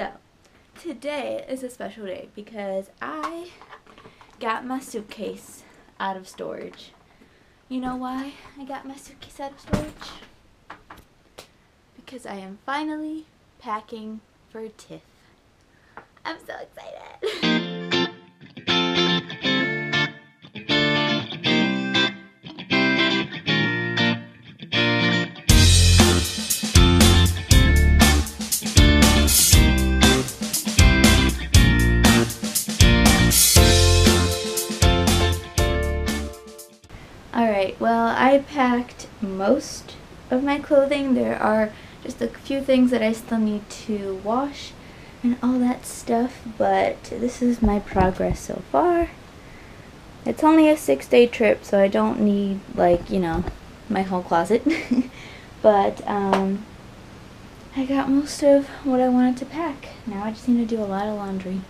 So today is a special day because I got my suitcase out of storage. You know why I got my suitcase out of storage? Because I am finally packing for TIFF. I'm so excited! Alright, well, I packed most of my clothing. There are just a few things that I still need to wash and all that stuff, but this is my progress so far. It's only a 6-day trip, so I don't need, like, you know, my whole closet. But I got most of what I wanted to pack. Now I just need to do a lot of laundry.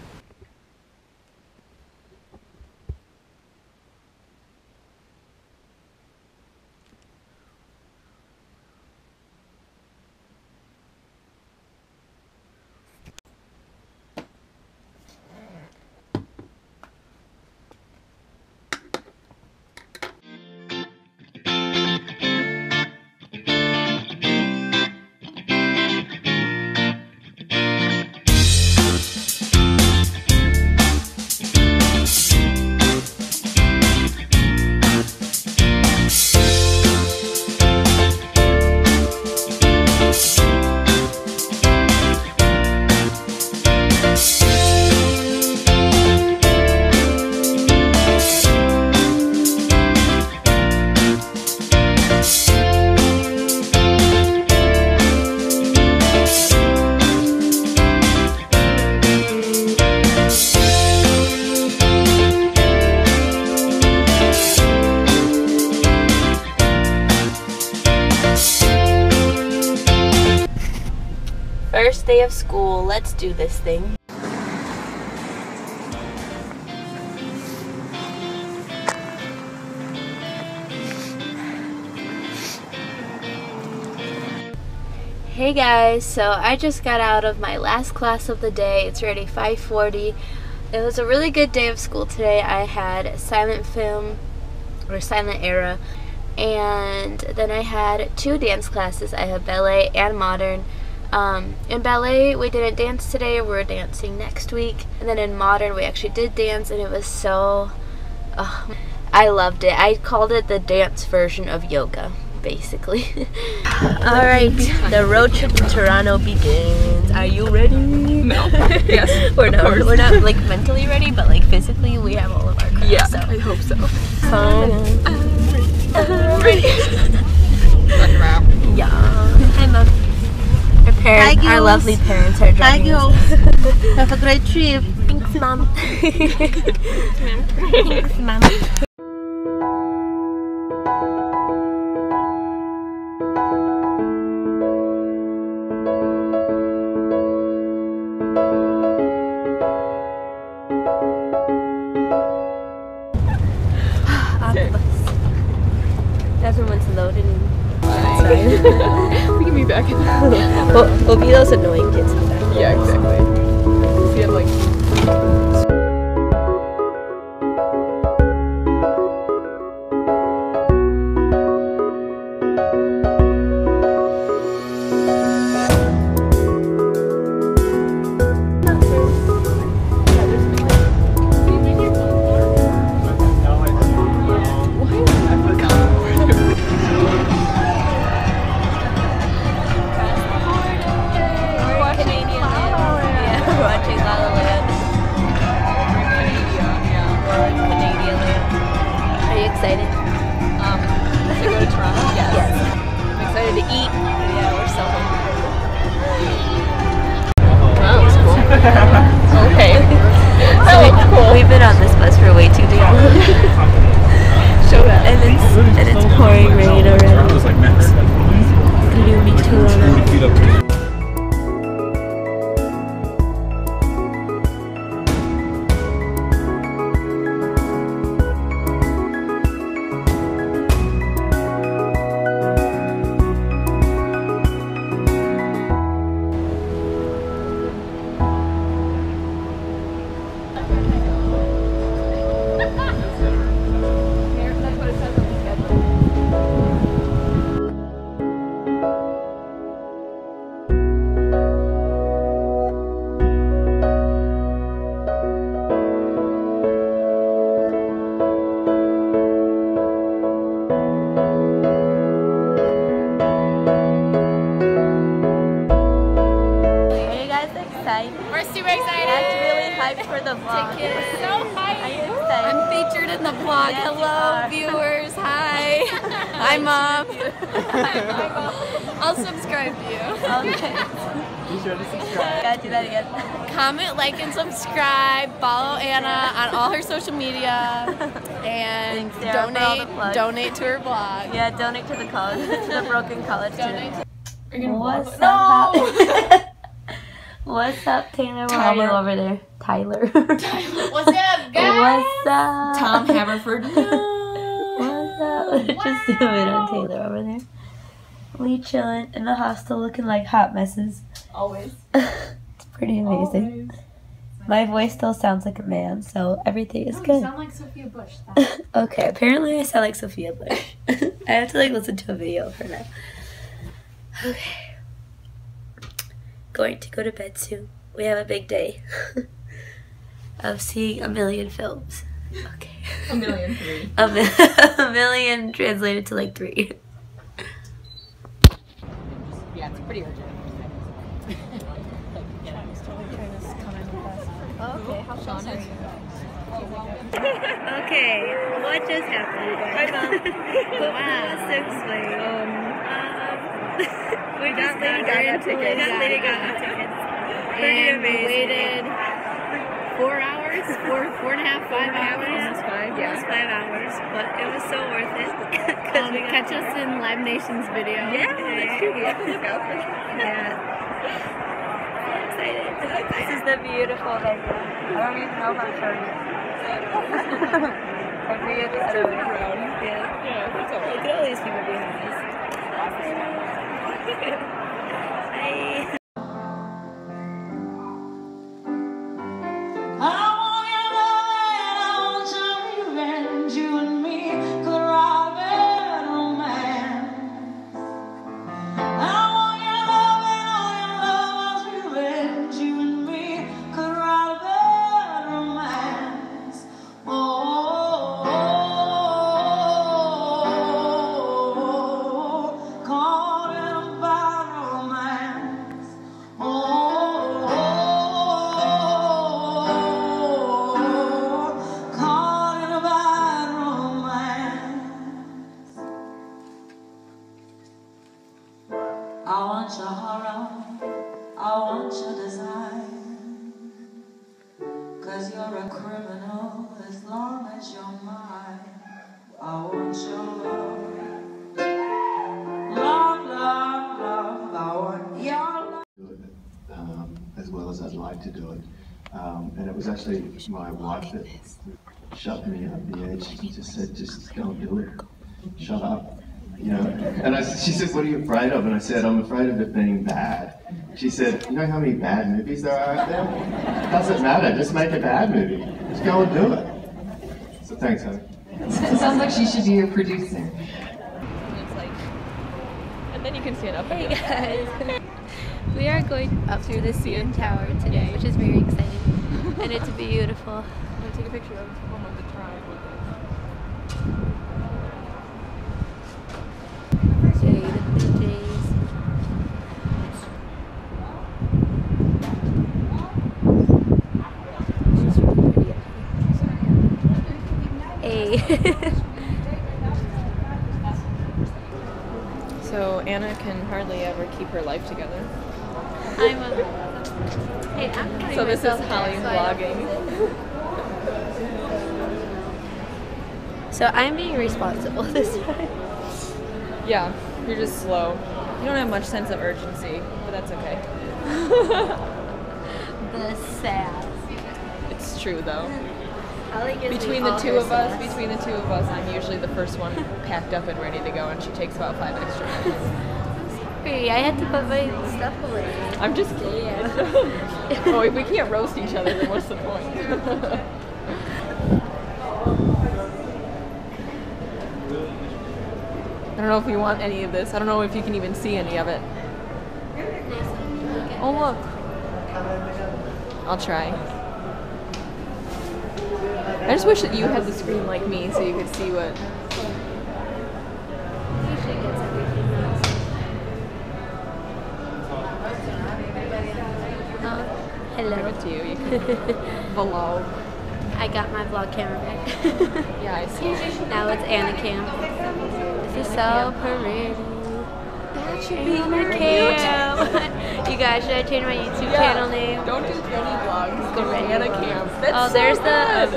First day of school, let's do this thing. Hey guys, so I just got out of my last class of the day. It's already 5:40. It was a really good day of school today. I had silent film, or silent era, and then I had 2 dance classes. I had ballet and modern. In ballet we didn't dance today, we're dancing next week, and then in modern we actually did dance, and it was so, I loved it. I called it the dance version of yoga, basically. Alright, the road trip to Toronto begins. Are you ready? No. Yes. we're not like mentally ready, but like physically we have all of our crap. Yeah, so. I hope so. I'm ready. Yeah. I'm up. Our lovely parents are driving. Hi girls. Have a great trip. Thanks, Mom. Thanks, Mom. On the bus. Everyone's loaded. We can be back in the we'll be those annoying kids in the back. Yeah, exactly. We have super excited. I'm really hyped for the vlog. So hyped. I'm featured in the vlog. Yes, hello, viewers. Hi. Hi, Mom. I'll subscribe to you. Okay. Be sure to subscribe. Gotta do that again. Comment, like, and subscribe. Follow Anna on all her social media. And donate to her vlog. Yeah, donate to the college, to the broken college student. Are you gonna vlog? No! What's up, Taylor? Tyler over there. Tyler. What's up, guys? What's up? Tom Haverford. No. What's up? We're just zooming on Taylor over there. We chilling in the hostel, looking like hot messes. Always. It's pretty amazing. Always. My voice still sounds like a man, so everything is good. You sound like Sophia Bush. Okay, apparently I sound like Sophia Bush. I have to like listen to a video of her now. Okay. Going to go to bed soon. We have a big day of seeing a million films. Okay. A million three. A million translated to like three. Yeah, it's pretty urgent. I was totally trying to comment on this. Okay, how Sean is. Okay, what just happened? Wow. We got Lady Gaga tickets. Pretty amazing. We waited 4 hours, almost 5 hours, but it was so worth it. Catch us in Live Nation's video. Yeah, I'm excited. This is the beautiful venue. I don't even know if I'm showing it. I think it's just over the crowd. Yeah, that's all right. Look at all these people behind us. Bye. I want your horror, I want your desire, 'cause you're a criminal as long as you're mine. I want your love, I want your love. As well as I'd like to do it. And it was actually my wife that shut me at the edge and just said, just don't do it, shut up. You know, and she said, what are you afraid of? And I said, I'm afraid of it being bad. She said, you know how many bad movies there are out there? It doesn't matter, just make a bad movie. Just go and do it. So thanks, honey. It sounds like she should be your producer. It's like, and then you can stand up. Hey guys. We are going up to the CN Tower today, which is very exciting. And it's beautiful. I'm going to take a picture of one of the tribe. So Anna can hardly ever keep her life together. So this is Holly vlogging. So I'm being responsible this time. Yeah, you're just slow. You don't have much sense of urgency, but that's okay. The sass. It's true though. Between the two of us, I'm usually the first one packed up and ready to go, and she takes about 5 extra minutes. I had to put my stuff away. I'm just kidding. Yeah. Oh, if we can't roast each other, then what's the point? I don't know if you want any of this. I don't know if you can even see any of it. Oh, look. I'll try. I just wish that you had the screen like me so you could see what... Hello. Give it to you. You can vlog. I got my vlog camera back. Yeah, I see. Now it's Anna Cam. This is so pretty. That should be my cam. You guys, should I change my YouTube channel name? Don't do any vlogs. Go to Anna Cam. That's so good.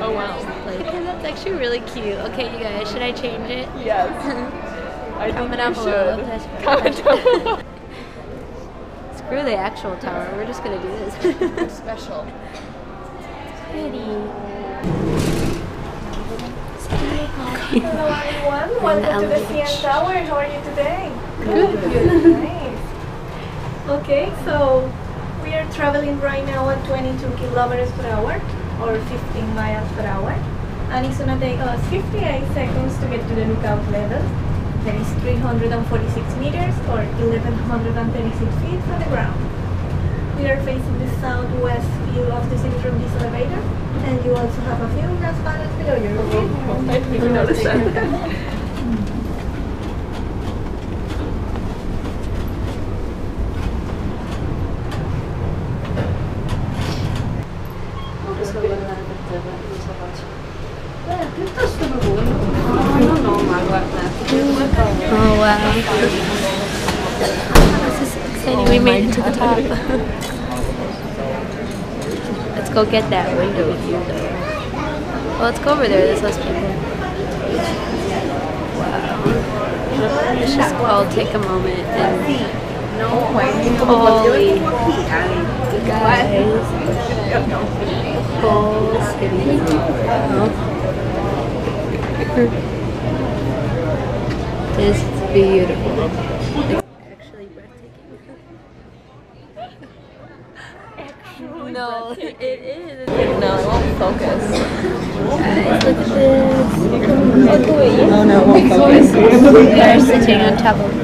Oh wow. Like, that's actually really cute. Okay, you guys, should I change it? Yes. I think you should. Comment down below. Screw the actual tower. We're just gonna do this. Special. Pretty. Hello everyone. Welcome to the CN Tower. How are you today? Good. Nice. Okay, so we are traveling right now at 22 kilometers per hour or 15 miles per hour, and it's gonna take us 58 seconds to get to the lookout level. There is 346 meters or 1136 feet from the ground. We are facing the southwest view of the city from this elevator, and you also have a few glass panels below your feet. Oh wow. This is exciting. We made it to the top. Let's go get that window view though. Well, let's go over there, there's less people. Wow. Let's just all take a moment and... Holy... Guys. This is beautiful. No, it is. No, it won't focus. Guys, look at this. Oh no, it won't focus. We are sitting on top of it.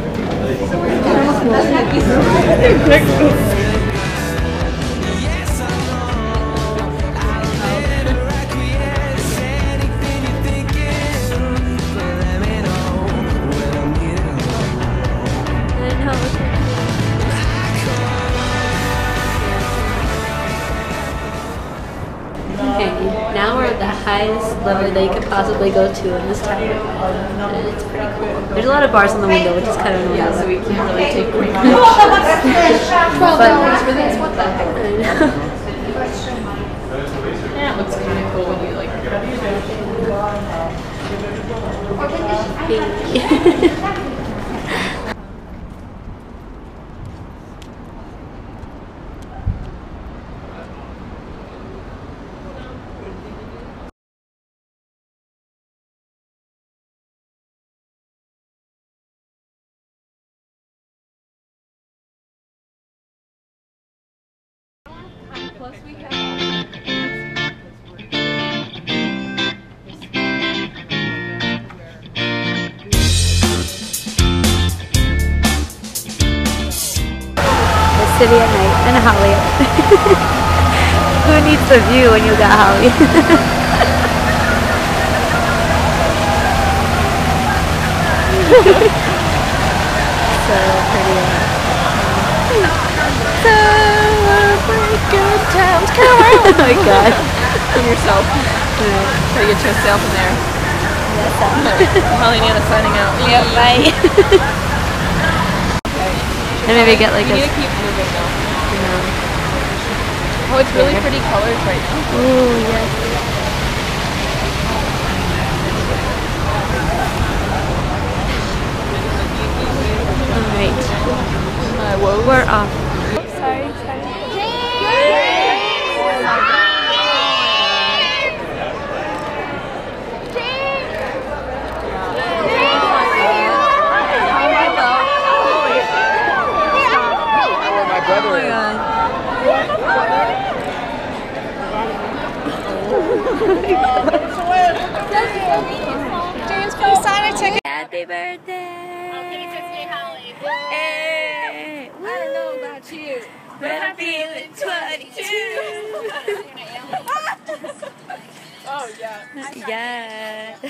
Now we're at the highest level that you could possibly go to in this tower, and it's pretty cool. There's a lot of bars on the window, which is kind of annoying. Yeah, so we can't really take great pictures. $12 for this? What the heck? Yeah, it looks kind of cool when you like. Thank you. Plus we have the city at night and Holly. Who needs the view when you got Holly? So pretty. Good times, oh my god. And yourself. Try to get yourself in there. Holly and Anna signing out. Yeah, bye. And maybe get like a... You need to keep moving though. Yeah. Oh, it's really pretty colors right now. Ooh, yes. Alright. Well, we're off. Sorry. Happy birthday! I don't think it's just me, Holly. Hey. I don't know about you, but I'm feeling 22. Oh yeah. Yeah.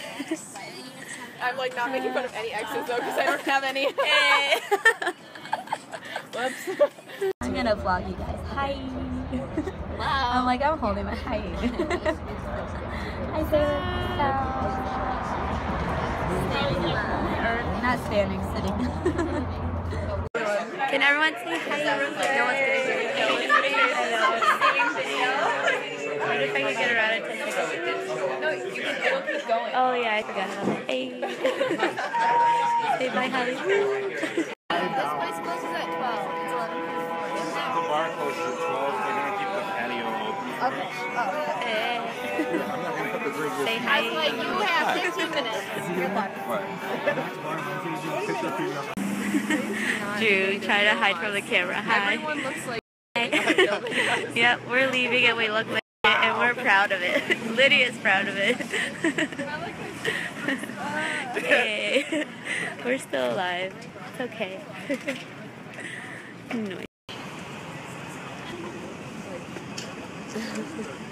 I'm like not making fun of any exes though, because I don't have any. Whoops. gonna vlog you guys. Hi. Wow. I'm like, I'm holding my hi. Hi, sitting down. Not standing, sitting. Can everyone say hi? No one's gonna hear you. No one's gonna hear you. I wonder if I could get around it. No, you can keep going. Oh yeah, I forgot how. Hey. Say bye, Holly. This place closes at 12. It's 11:54. The bar closes at 12. They're gonna keep the patio open. Okay. Oh. Hey. I'm not gonna put the drink with you. I was like, you have 15 minutes. You're lucky. What? Drew, try to hide from the camera. Hi. Everyone looks like. Yep, we're leaving and we look like it, and we're proud of it. Lydia's proud of it. Hey. We're still alive. It's okay. Annoying.